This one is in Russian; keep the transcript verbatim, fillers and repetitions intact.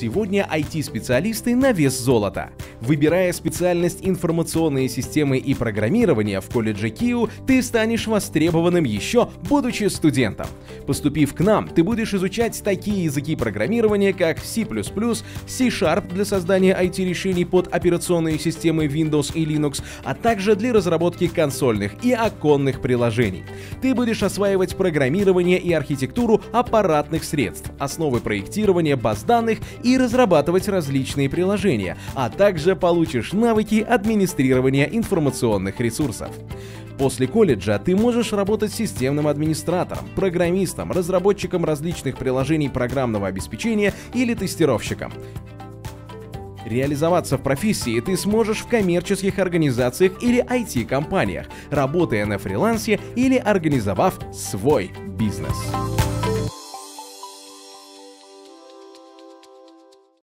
Сегодня ай ти-специалисты на вес золота. Выбирая специальность информационные системы и программирование в колледже КИУ, ты станешь востребованным еще будучи студентом. Поступив к нам, ты будешь изучать такие языки программирования, как си плюс плюс, си шарп для создания ай ти-решений под операционные системы Windows и Linux, а также для разработки консольных и оконных приложений. Ты будешь осваивать программирование и архитектуру аппаратных средств, основы проектирования баз данных и разрабатывать различные приложения, а также получишь навыки администрирования информационных ресурсов. После колледжа ты можешь работать системным администратором, программистом, разработчиком различных приложений программного обеспечения или тестировщиком. Реализоваться в профессии ты сможешь в коммерческих организациях или ай ти-компаниях, работая на фрилансе или организовав свой бизнес.